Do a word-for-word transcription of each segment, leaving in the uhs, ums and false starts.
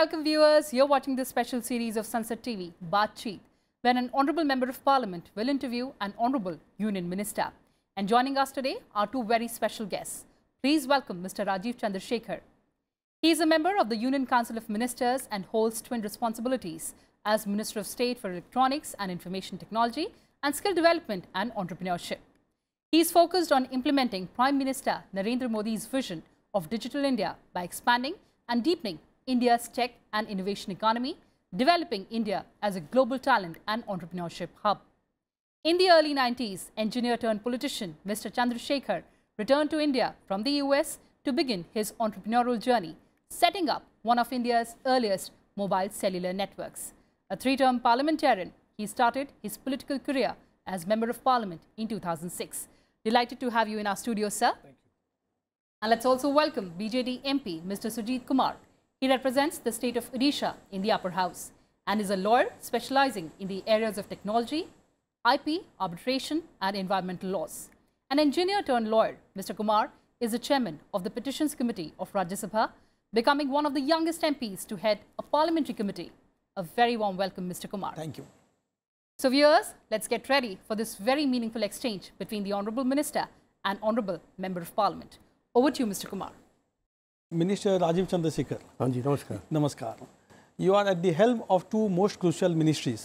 welcome viewers. You're watching this special series of Sunset T V Baatcheet, when an Honourable Member of Parliament will interview an Honourable Union Minister. And joining us today are two very special guests. Please welcome Mister Rajeev Chandrasekhar. He is a member of the Union Council of Ministers and holds twin responsibilities as Minister of State for Electronics and Information Technology and Skill Development and Entrepreneurship. He is focused on implementing Prime Minister Narendra Modi's vision of Digital India by expanding and deepening India's tech and innovation economy, developing India as a global talent and entrepreneurship hub. In the early nineties, engineer-turned-politician Mister Chandrasekhar returned to India from the U S to begin his entrepreneurial journey, setting up one of India's earliest mobile cellular networks. A three-term parliamentarian, he started his political career as Member of Parliament in two thousand six. Delighted to have you in our studio, sir. Thank you. And let's also welcome B J D M P Mister Sujeet Kumar. He represents the state of Odisha in the upper house and is a lawyer specializing in the areas of technology, I P, arbitration and environmental laws. An engineer-turned-lawyer, Mister Kumar is the chairman of the Petitions Committee of Rajya Sabha, becoming one of the youngest M Ps to head a parliamentary committee. A very warm welcome, Mister Kumar. Thank you. So viewers, let's get ready for this very meaningful exchange between the Honourable Minister and Honourable Member of Parliament. Over to you, Mister Kumar. Minister Rajeev Chandrasekhar. Anji, namaskar. Namaskar. You are at the helm of two most crucial ministries,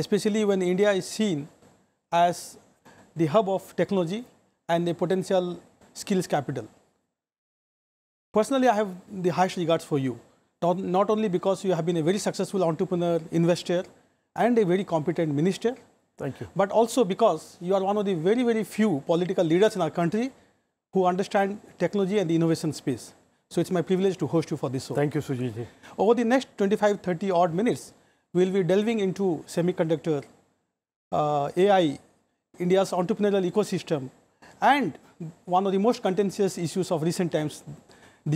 especially when India is seen as the hub of technology and a potential skills capital. Personally, I have the highest regards for you, not, not only because you have been a very successful entrepreneur, investor, and a very competent minister. Thank you. But also because you are one of the very, very few political leaders in our country who understand technology and the innovation space. So it's my privilege to host you for this show. Thank you, Sujiji. Over the next twenty-five to thirty odd minutes, we'll be delving into semiconductor, uh, A I, India's entrepreneurial ecosystem, and one of the most contentious issues of recent times,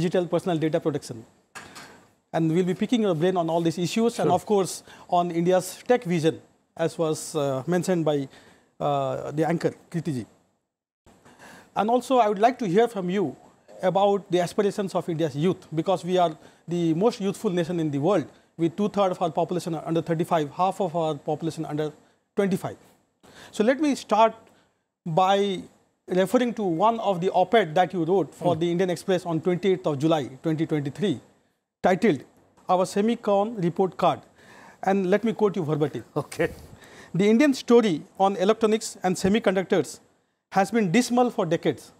digital personal data protection. And we'll be picking your brain on all these issues, sure. And of course, on India's tech vision, as was uh, mentioned by uh, the anchor, Kritiji. And also, I would like to hear from you about the aspirations of India's youth, because we are the most youthful nation in the world, with two-thirds of our population under thirty-five, half of our population under twenty-five. So let me start by referring to one of the op-ed that you wrote for mm. the Indian Express on twenty-eighth of July twenty twenty-three, titled, "Our Semicon Report Card." And let me quote you verbatim. Okay. "The Indian story on electronics and semiconductors has been dismal for decades,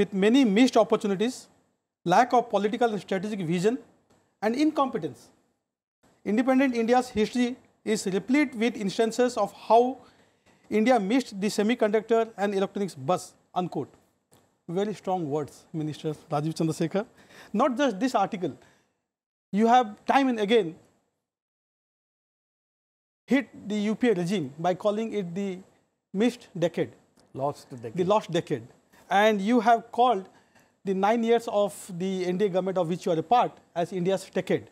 with many missed opportunities, lack of political and strategic vision, and incompetence. Independent India's history is replete with instances of how India missed the semiconductor and electronics bus," unquote. Very strong words, Minister Rajeev Chandrasekhar. Not just this article. You have time and again hit the U P A regime by calling it the missed decade. Lost decade. The lost decade. And you have called the nine years of the N D A government of which you are a part as India's decade.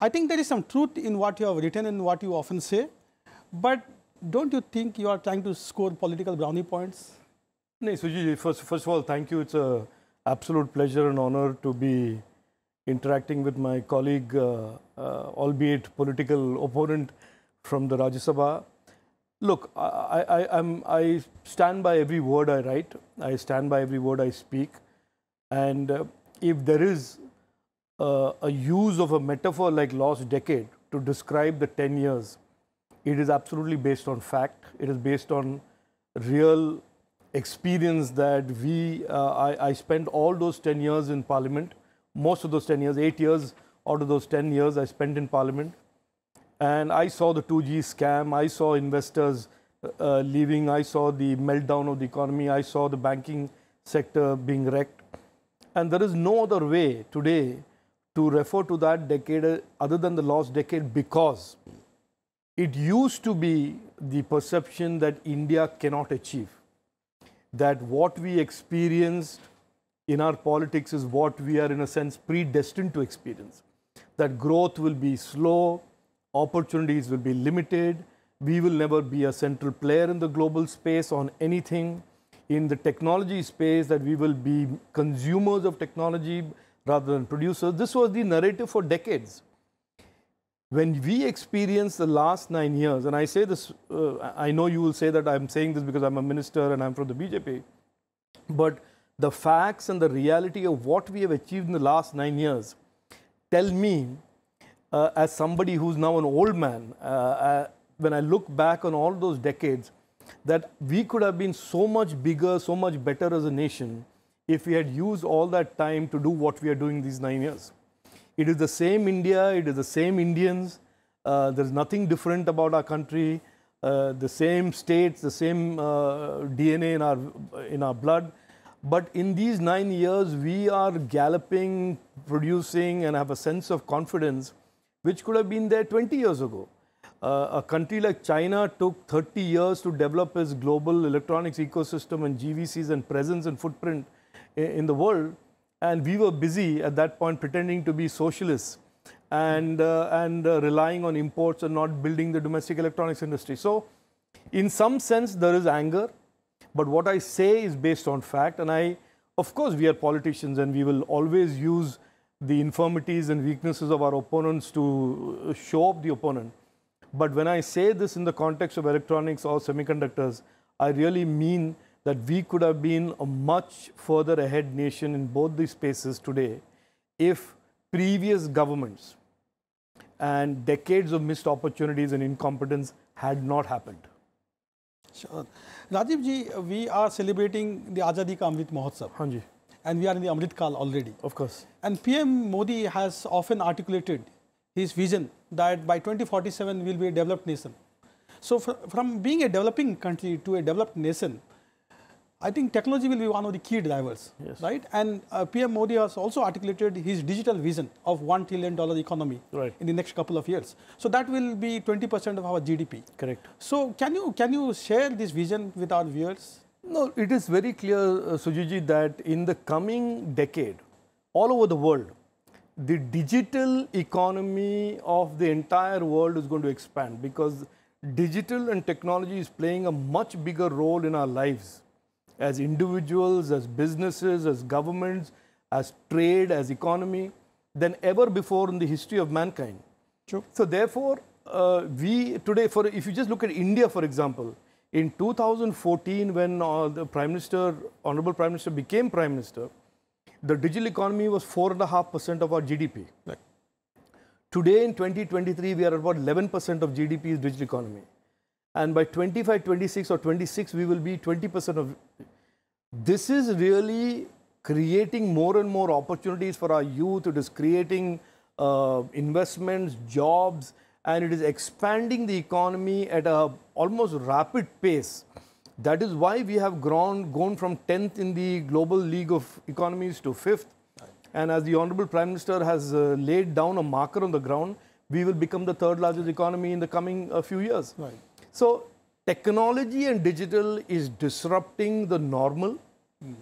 I think there is some truth in what you have written and what you often say, but don't you think you are trying to score political brownie points? No, Sujiji, first, first of all, thank you. It's an absolute pleasure and honor to be interacting with my colleague, uh, uh, albeit political opponent from the Rajya Sabha. Look, I, I, I'm, I stand by every word I write. I stand by every word I speak. And uh, if there is uh, a use of a metaphor like lost decade to describe the ten years, it is absolutely based on fact. It is based on real experience that we, uh, I, I spent all those ten years in Parliament. Most of those ten years, eight years out of those ten years I spent in Parliament. And I saw the two G scam, I saw investors uh, leaving, I saw the meltdown of the economy, I saw the banking sector being wrecked. And there is no other way today to refer to that decade other than the lost decade, because it used to be the perception that India cannot achieve, that what we experienced in our politics is what we are in a sense predestined to experience, that growth will be slow, opportunities will be limited, we will never be a central player in the global space on anything, in the technology space that we will be consumers of technology rather than producers. This was the narrative for decades. When we experience the last nine years, and I say this, uh, I know you will say that I'm saying this because I'm a minister and I'm from the B J P, but the facts and the reality of what we have achieved in the last nine years tell me, uh, as somebody who's now an old man, uh, uh, when I look back on all those decades, that we could have been so much bigger, so much better as a nation if we had used all that time to do what we are doing these nine years. It is the same India, it is the same Indians, uh, there's nothing different about our country, uh, the same states, the same uh, D N A in our, in our blood. But in these nine years, we are galloping, producing, and have a sense of confidence, which could have been there twenty years ago. Uh, a country like China took thirty years to develop its global electronics ecosystem and G V Cs and presence and footprint in, in the world. And we were busy at that point pretending to be socialists and, uh, and uh, relying on imports and not building the domestic electronics industry. So in some sense, there is anger. But what I say is based on fact. And I, of course, we are politicians and we will always use the infirmities and weaknesses of our opponents to show up the opponent. But when I say this in the context of electronics or semiconductors, I really mean that we could have been a much further ahead nation in both these spaces today if previous governments and decades of missed opportunities and incompetence had not happened. Sure. Rajeev ji, we are celebrating the Azadi ka Amrit Mahotsav. Haan ji. And we are in the Amrit Kal already. Of course. And P M Modi has often articulated his vision that by twenty forty-seven we will be a developed nation. So fr from being a developing country to a developed nation, I think technology will be one of the key drivers, yes. Right? And uh, P M Modi has also articulated his digital vision of one trillion dollar economy, right, in the next couple of years. So that will be twenty percent of our G D P. Correct. So can you, can you share this vision with our viewers? No, it is very clear, uh, Sujiji, that in the coming decade, all over the world, the digital economy of the entire world is going to expand because digital and technology is playing a much bigger role in our lives. As individuals, as businesses, as governments, as trade, as economy, than ever before in the history of mankind. Sure. So therefore, uh, we today, for if you just look at India, for example, in two thousand fourteen, when uh, the Prime Minister, Honorable Prime Minister became Prime Minister, the digital economy was four point five percent of our G D P. Right. Today in twenty twenty-three, we are about eleven percent of G D P is digital economy. And by twenty-five, twenty-six or twenty-six, we will be twenty percent of... This is really creating more and more opportunities for our youth. It is creating uh, investments, jobs, and it is expanding the economy at a almost rapid pace. That is why we have grown, gone from tenth in the Global League of Economies to fifth. Right. And as the Honorable Prime Minister has uh, laid down a marker on the ground, we will become the third largest economy in the coming uh, few years. Right. So technology and digital is disrupting the normal. Mm.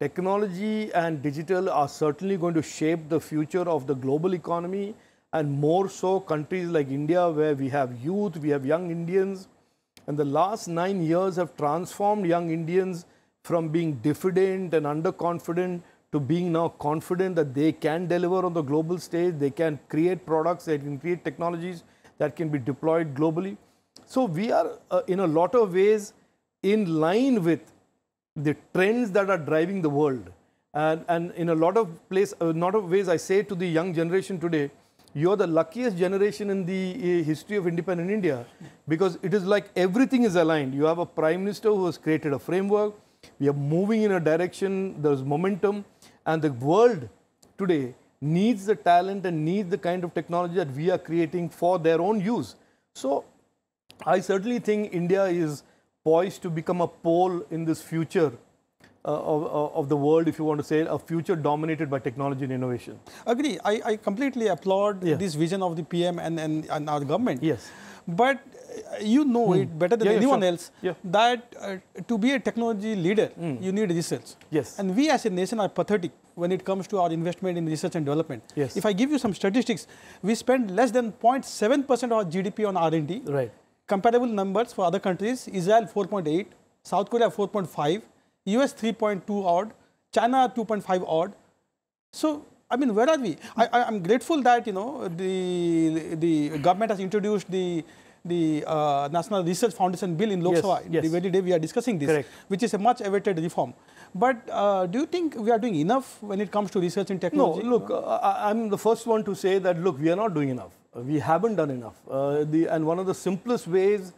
Technology and digital are certainly going to shape the future of the global economy, and more so countries like India where we have youth, we have young Indians. And the last nine years have transformed young Indians from being diffident and underconfident to being now confident that they can deliver on the global stage, they can create products, they can create technologies that can be deployed globally. So we are uh, in a lot of ways in line with the trends that are driving the world. And, and in a lot of place, a lot of ways I say to the young generation today, you're the luckiest generation in the uh, history of independent India, because it is like everything is aligned. You have a Prime Minister who has created a framework. We are moving in a direction, there's momentum, and the world today needs the talent and needs the kind of technology that we are creating for their own use. So I certainly think India is poised to become a pole in this future uh, of, of the world, if you want to say, a future dominated by technology and innovation. Agree. I, I completely applaud, yeah, this vision of the P M and, and, and our government. Yes. But you know, mm, it better than, yeah, anyone, yeah, sure, else, yeah, that uh, to be a technology leader, mm, you need research. Yes. And we as a nation are pathetic when it comes to our investment in research and development. Yes. If I give you some statistics, we spend less than zero point seven percent of our G D P on R and D. Right. Comparable numbers for other countries, Israel four point eight, South Korea four point five, U S three point two odd, China two point five odd. So I mean, where are we? I, I, I'm grateful that, you know, the the government has introduced the the uh, National Research Foundation Bill in Lok Sabha. Yes, yes. The very day we are discussing this, correct, which is a much awaited reform. But uh, do you think we are doing enough when it comes to research in technology? No, look, uh, I'm the first one to say that, look, we are not doing enough. We haven't done enough. Uh, the, and one of the simplest ways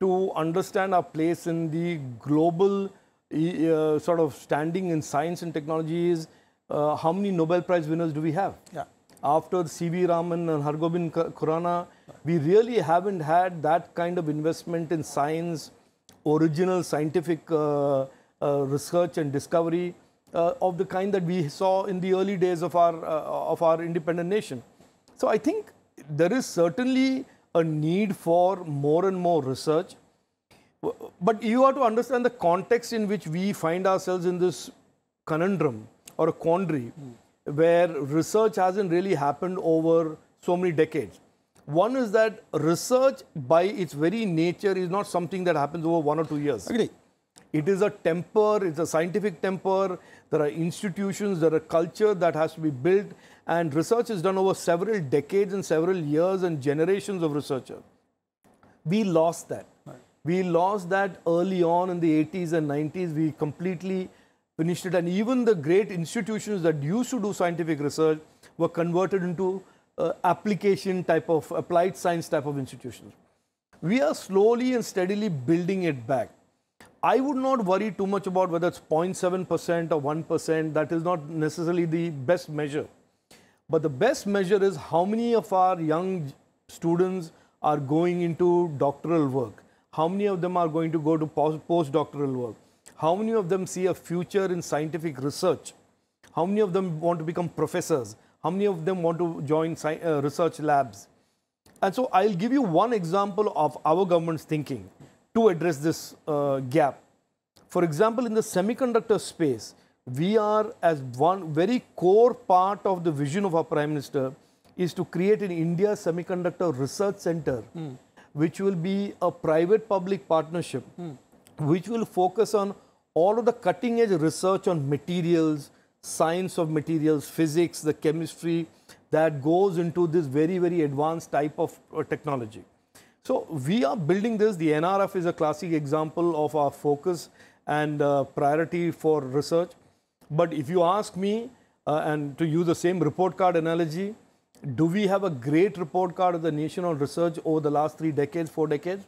to understand our place in the global uh, sort of standing in science and technology is uh, how many Nobel Prize winners do we have? Yeah. After C V Raman and Hargobind Khorana, we really haven't had that kind of investment in science, original scientific uh, uh, research and discovery uh, of the kind that we saw in the early days of our, uh, of our independent nation. So I think there is certainly a need for more and more research. But you have to understand the context in which we find ourselves in this conundrum or a quandary, mm, where research hasn't really happened over so many decades. One is that research by its very nature is not something that happens over one or two years. Agree. It is a temper, it's a scientific temper. There are institutions, there are culture that has to be built. And research is done over several decades and several years and generations of researchers. We lost that. Right. We lost that early on in the eighties and nineties. We completely finished it. And even the great institutions that used to do scientific research were converted into uh, application type of, applied science type of institutions. We are slowly and steadily building it back. I would not worry too much about whether it's zero point seven percent or one percent. That is not necessarily the best measure. But the best measure is how many of our young students are going into doctoral work. How many of them are going to go to postdoctoral work? How many of them see a future in scientific research? How many of them want to become professors? How many of them want to join research labs? And so I'll give you one example of our government's thinking to address this uh, gap. For example, in the semiconductor space, we are, as one very core part of the vision of our Prime Minister, is to create an India Semiconductor Research Center, mm, which will be a private-public partnership, mm, which will focus on all of the cutting-edge research on materials, science of materials, physics, the chemistry that goes into this very, very advanced type of uh, technology. So we are building this. The N R F is a classic example of our focus and uh, priority for research. But if you ask me, uh, and to use the same report card analogy, do we have a great report card of the nation on research over the last three decades, four decades?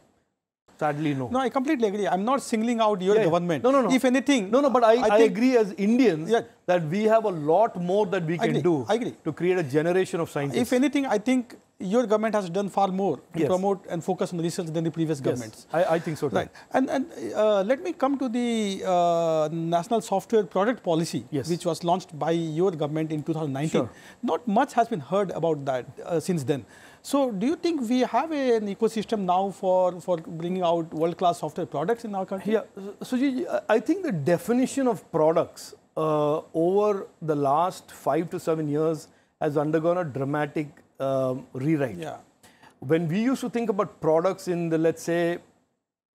Sadly, no. No, I completely agree. I'm not singling out your yeah, government. No, no, no. If anything... No, no, but I, I, I agree as Indians yeah. that we have a lot more that we I can agree, do I agree. to create a generation of scientists. If anything, I think your government has done far more to yes. promote and focus on research than the previous yes. governments. I, I think so too. Right. And, and uh, let me come to the uh, National Software Product Policy, yes. which was launched by your government in two thousand nineteen. Sure. Not much has been heard about that uh, since then. So do you think we have a, an ecosystem now for, for bringing out world-class software products in our country? Yeah, Sujeet, I think the definition of products uh, over the last five to seven years has undergone a dramatic uh, rewrite. Yeah. When we used to think about products in the, let's say,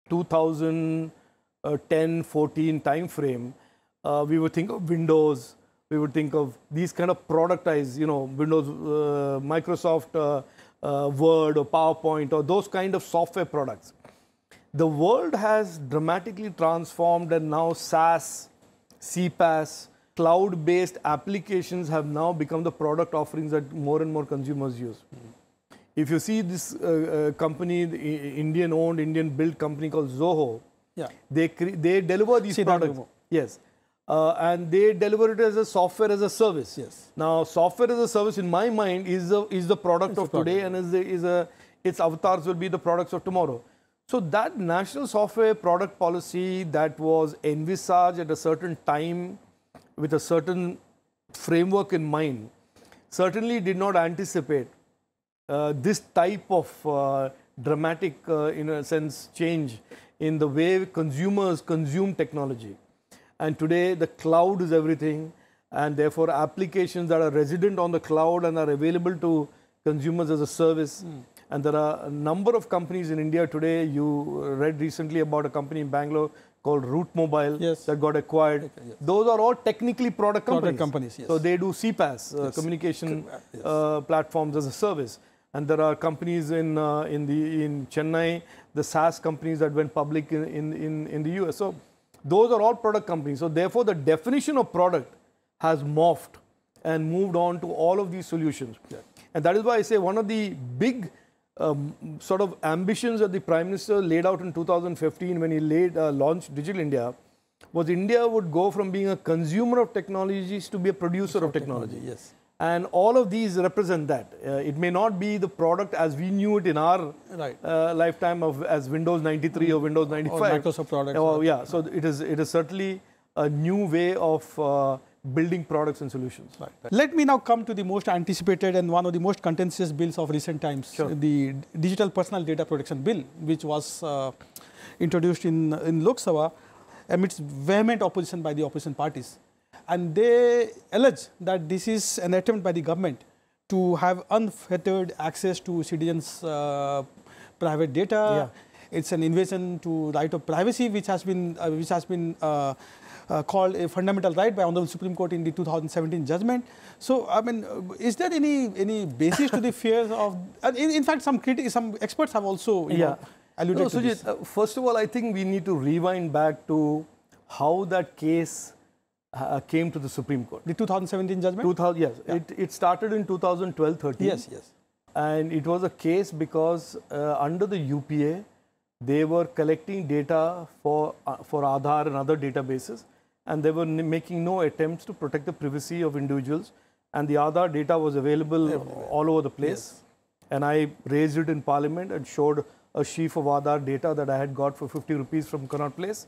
two thousand ten fourteen timeframe, uh, we would think of Windows, we would think of these kind of productized, you know, Windows, uh, Microsoft, uh, Uh, Word or PowerPoint or those kind of software products. The world has dramatically transformed, and now SaaS, C PaaS, cloud-based applications have now become the product offerings that more and more consumers use. Mm-hmm. If you see this uh, uh, company, the Indian-owned, Indian-built company called Zoho, yeah. they, they deliver these see products. Yes. Uh, and they deliver it as a software as a service. Yes. Now, software as a service, in my mind, is a, is the product it's of product. today, and is a, is a its avatars will be the products of tomorrow. So that national software product policy that was envisaged at a certain time, with a certain framework in mind, certainly did not anticipate uh, this type of uh, dramatic, uh, in a sense, change in the way consumers consume technology. And today, the cloud is everything, and therefore applications that are resident on the cloud and are available to consumers as a service, mm. And there are a number of companies in India today. You read recently about a company in Bangalore called Root Mobile, yes, that got acquired. Okay, yes. Those are all technically product companies. Product companies, yes. So they do C PaaS, uh, yes, communication yes. Uh, platforms as a service. And there are companies in uh, in the in Chennai, the SaaS companies that went public in in in the U S. So those are all product companies. So therefore, the definition of product has morphed and moved on to all of these solutions. Yeah. And that is why I say one of the big um, sort of ambitions that the Prime Minister laid out in two thousand fifteen when he laid, uh, launched Digital India was India would go from being a consumer of technologies to be a producer of technology. technology. Yes. And all of these represent that. Uh, it may not be the product as we knew it in our right. uh, lifetime of as Windows ninety-three or Windows ninety-five. Or Microsoft products. Oh, yeah, so it is, it is certainly a new way of uh, building products and solutions. Right, right. Let me now come to the most anticipated and one of the most contentious bills of recent times, sure. the Digital Personal Data Protection Bill, which was uh, introduced in, in Lok Sabha amidst vehement opposition by the opposition parties. And they allege that this is an attempt by the government to have unfettered access to citizens' uh, private data. Yeah. It's an invasion to right of privacy, which has been uh, which has been uh, uh, called a fundamental right by Honorable Supreme Court in the two thousand seventeen judgment. So, I mean, is there any any basis to the fears of? Uh, in, in fact, some critics, some experts have also you yeah. know, alluded no, to Sujit, this. Uh, first of all, I think we need to rewind back to how that case Uh, came to the Supreme Court. The two thousand seventeen judgment? two thousand, yes. Yeah. It, it started in two thousand twelve thirteen. Yes, yes. And it was a case because uh, under the U P A, they were collecting data for, uh, for Aadhaar and other databases, and they were making no attempts to protect the privacy of individuals. And the Aadhaar data was available everywhere, all over the place. Yes. And I raised it in Parliament and showed a sheaf of Aadhaar data that I had got for fifty rupees from Connaught Place.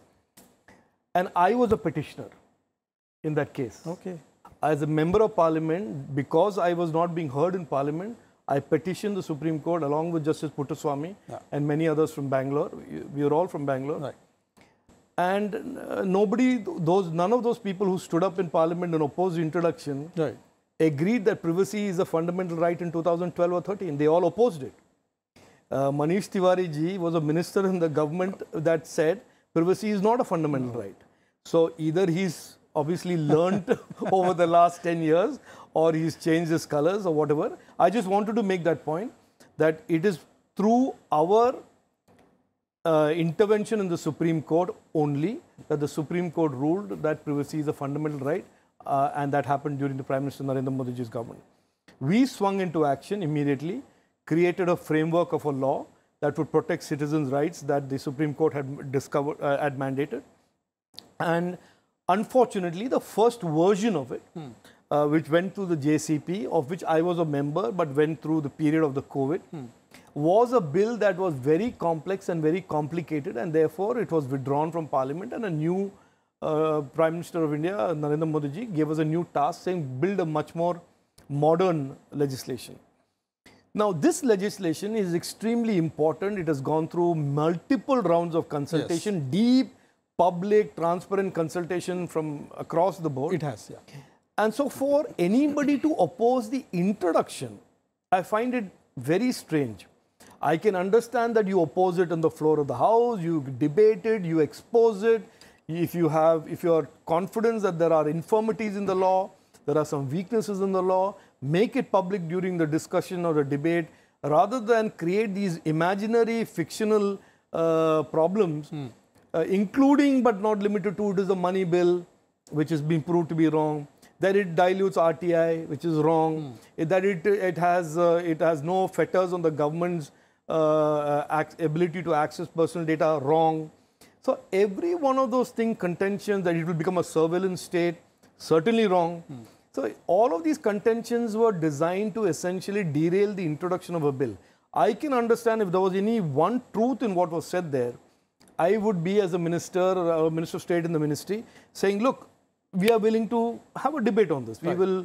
And I was a petitioner in that case. Okay. As a member of Parliament, because I was not being heard in Parliament, I petitioned the Supreme Court along with Justice Puttaswamy yeah. and many others from Bangalore. We were all from Bangalore. Right. And uh, nobody, those, none of those people who stood up in Parliament and opposed the introduction right. agreed that privacy is a fundamental right in two thousand twelve or thirteen. They all opposed it. Uh, Manish Tiwari ji was a minister in the government that said privacy is not a fundamental no. right. So either he's obviously learned over the last ten years, or he's changed his colors or whatever. I just wanted to make that point that it is through our uh, intervention in the Supreme Court only that the Supreme Court ruled that privacy is a fundamental right, uh, and that happened during the Prime Minister Narendra Modi's government. We swung into action immediately, created a framework of a law that would protect citizens' rights that the Supreme Court had discovered, uh, had mandated. And unfortunately, the first version of it, hmm. uh, which went through the J C P, of which I was a member, but went through the period of the COVID, hmm. was a bill that was very complex and very complicated, and therefore it was withdrawn from Parliament, and a new uh, Prime Minister of India, Narendra Modi ji, gave us a new task saying, build a much more modern legislation. Now, this legislation is extremely important. It has gone through multiple rounds of consultation, yes. deep, public, transparent consultation from across the board. It has, yeah. And so for anybody to oppose the introduction, I find it very strange. I can understand that you oppose it on the floor of the House, you debate it, you expose it. If you have, if you are confident that there are infirmities in the law, there are some weaknesses in the law, make it public during the discussion or the debate, rather than create these imaginary, fictional uh, problems. Hmm. Uh, including but not limited to, it is the money bill, which has been proved to be wrong. That it dilutes R T I, which is wrong. Mm. That it it has uh, it has no fetters on the government's uh, ability to access personal data, wrong. So every one of those things, contentions that it will become a surveillance state, certainly wrong. Mm. So all of these contentions were designed to essentially derail the introduction of a bill. I can understand if there was any one truth in what was said there, I would be as a minister or a minister of state in the ministry saying, look, we are willing to have a debate on this. Right. We will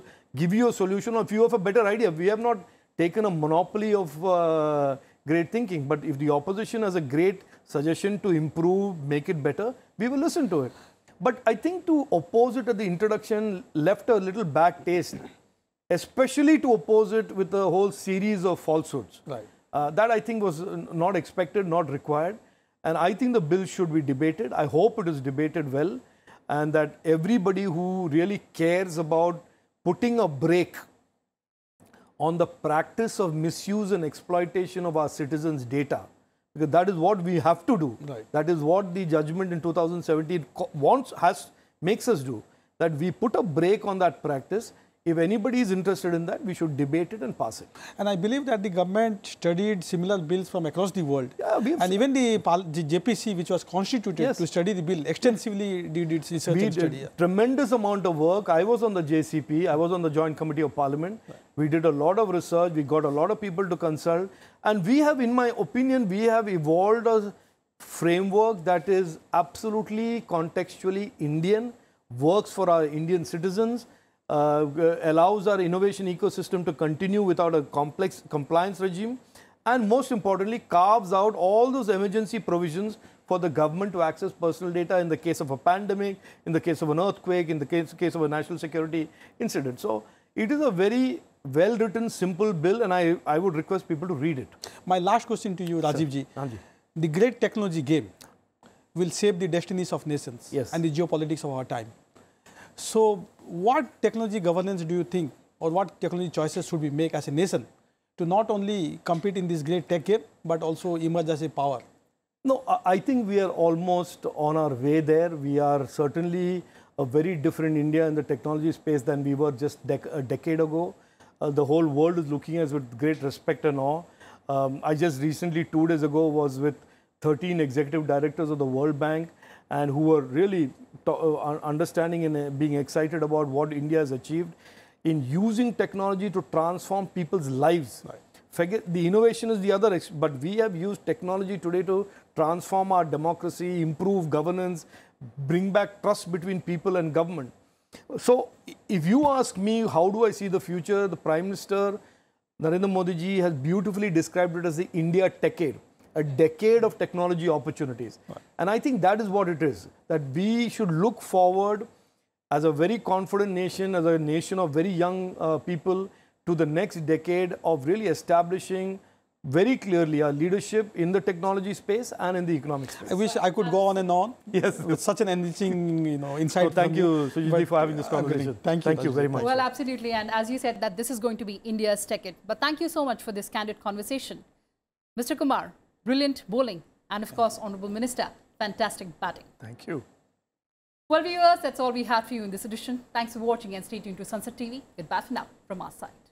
give you a solution, or if you have a better idea. We have not taken a monopoly of uh, great thinking. But if the opposition has a great suggestion to improve, make it better, we will listen to it. But I think to oppose it at the introduction left a little bad taste, especially to oppose it with a whole series of falsehoods. Right. Uh, that I think was not expected, not required. And I think the bill should be debated. I hope it is debated well, and that everybody who really cares about putting a brake on the practice of misuse and exploitation of our citizens' data, because that is what we have to do. Right. That is what the judgment in two thousand seventeen wants, has, makes us do, that we put a brake on that practice. If anybody is interested in that, we should debate it and pass it. And I believe that the government studied similar bills from across the world. Yeah, we have and even the, the J P C, which was constituted yes. to study the bill, extensively did its research we and study. Did tremendous amount of work. I was on the J C P. I was on the Joint Committee of Parliament. Right. We did a lot of research. We got a lot of people to consult. And we have, in my opinion, we have evolved a framework that is absolutely contextually Indian, works for our Indian citizens, Uh, allows our innovation ecosystem to continue without a complex compliance regime, and most importantly carves out all those emergency provisions for the government to access personal data in the case of a pandemic, in the case of an earthquake, in the case, case of a national security incident. So it is a very well-written, simple bill, and I, I would request people to read it. My last question to you, Rajeevji. Sir. The great technology game will shape the destinies of nations yes. and the geopolitics of our time. So, what technology governance do you think, or what technology choices should we make as a nation to not only compete in this great tech game, but also emerge as a power? No, I think we are almost on our way there. We are certainly a very different India in the technology space than we were just dec a decade ago. Uh, the whole world is looking at us with great respect and awe. Um, I just recently, two days ago, was with thirteen executive directors of the World Bank, and who were really understanding and being excited about what India has achieved in using technology to transform people's lives. Right. Forget the innovation is the other, but we have used technology today to transform our democracy, improve governance, bring back trust between people and government. So if you ask me, how do I see the future? The Prime Minister, Narendra Modi ji, has beautifully described it as the India Techade. A decade of technology opportunities. Right. And I think that is what it is, that we should look forward as a very confident nation, as a nation of very young uh, people, to the next decade of really establishing very clearly our leadership in the technology space and in the economic space. I wish I could go on and on. Yes. With such an enriching, you know, insight. So thank you, Sujeet, for having this conversation. Thank you. Thank you very much. Well, absolutely. And as you said, that this is going to be India's decade. But thank you so much for this candid conversation. Mister Kumar, brilliant bowling, and of course, Honourable Minister, fantastic batting. Thank you. Well, viewers, that's all we have for you in this edition. Thanks for watching and stay tuned to Sunset T V. Goodbye for now from our side.